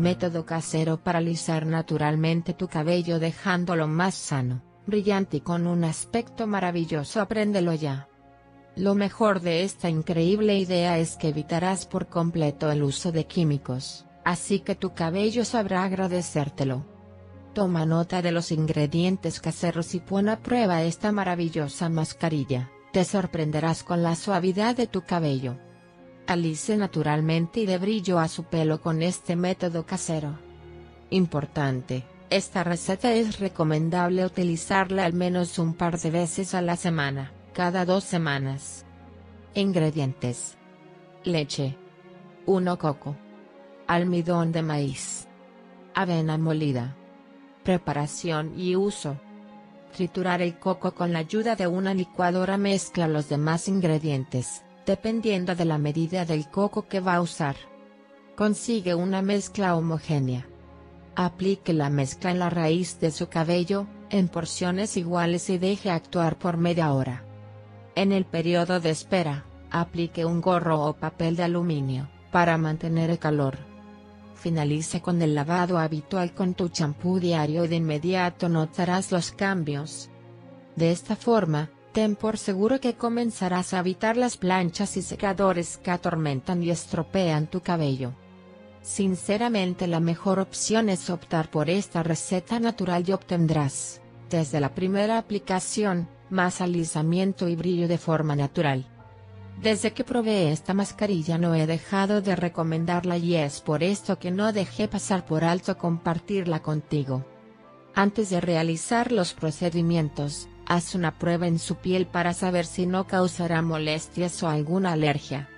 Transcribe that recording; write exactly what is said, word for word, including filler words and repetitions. Método casero para alisar naturalmente tu cabello dejándolo más sano, brillante y con un aspecto maravilloso. Apréndelo ya. Lo mejor de esta increíble idea es que evitarás por completo el uso de químicos, así que tu cabello sabrá agradecértelo. Toma nota de los ingredientes caseros y pon a prueba esta maravillosa mascarilla, te sorprenderás con la suavidad de tu cabello. Alice naturalmente y de brillo a su pelo con este método casero. Importante, esta receta es recomendable utilizarla al menos un par de veces a la semana, cada dos semanas. Ingredientes: leche, uno coco, almidón de maíz, avena molida. Preparación y uso: triturar el coco con la ayuda de una licuadora. Mezcla los demás ingredientes, dependiendo de la medida del coco que va a usar. Consigue una mezcla homogénea. Aplique la mezcla en la raíz de su cabello, en porciones iguales y deje actuar por media hora. En el periodo de espera, aplique un gorro o papel de aluminio, para mantener el calor. Finalice con el lavado habitual con tu champú diario y de inmediato notarás los cambios. De esta forma, ten por seguro que comenzarás a evitar las planchas y secadores que atormentan y estropean tu cabello. Sinceramente, la mejor opción es optar por esta receta natural y obtendrás, desde la primera aplicación, más alisamiento y brillo de forma natural. Desde que probé esta mascarilla no he dejado de recomendarla y es por esto que no dejé pasar por alto compartirla contigo. Antes de realizar los procedimientos, haz una prueba en su piel para saber si no causará molestias o alguna alergia.